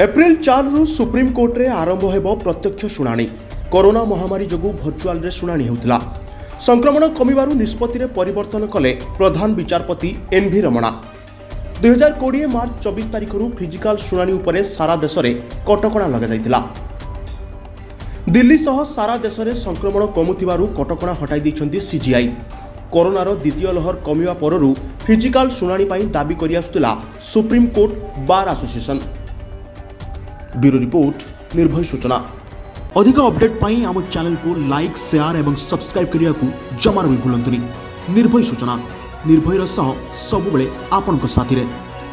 April 4 रु supreme court रे आरंभ हेबो प्रत्यक्ष शुणाणी। कोरोना महामारी जोगु भर्चुआल रे शुणाणी होउतला। संक्रमण कमिबारु निष्पत्ति रे परिवर्तन कले प्रधान विचारपति एनवी रमणा। 2020 मार्च 24 तारिख रु फिजिकल शुणाणी उपरे सारा देश रे कटकणा लगा जायतिला। दिल्ली सह सारा देश रे संक्रमण कमुतिबारु कटकणा हटाई दैछन्ती सीजीआई। कोरोनार द्वितीय लहर कमिवा पररु फिजिकल शुणाणी पई दाबी करि आसुतला supreme court bar association. Bureau report Nirbhay Suchana. अधिक अपडेट पई हम चैनल को लाइक, शेयर एवं सब्सक्राइब करिया को जमार भी भूलंतुनी। निर्भय सूचना, निर्भयर सह सबुबले आपन को साथी रे।